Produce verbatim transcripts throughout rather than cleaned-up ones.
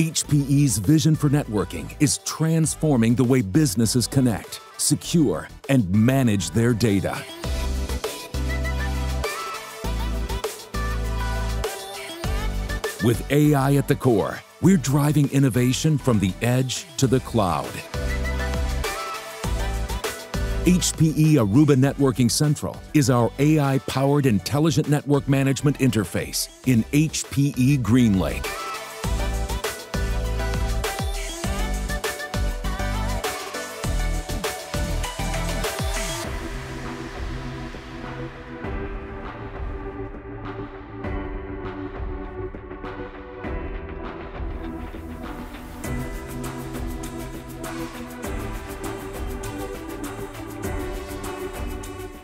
H P E's vision for networking is transforming the way businesses connect, secure, and manage their data. With A I at the core, we're driving innovation from the edge to the cloud. H P E Aruba Networking Central is our A I-powered intelligent network management interface in H P E GreenLake.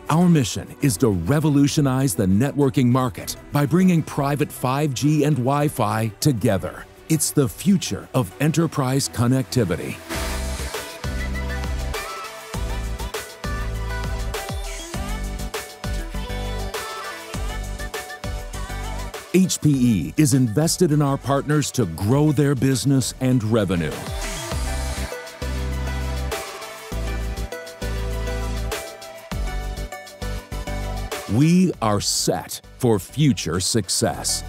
Our mission is to revolutionize the networking market by bringing private five G and Wi-Fi together. It's the future of enterprise connectivity. H P E is invested in our partners to grow their business and revenue. We are set for future success.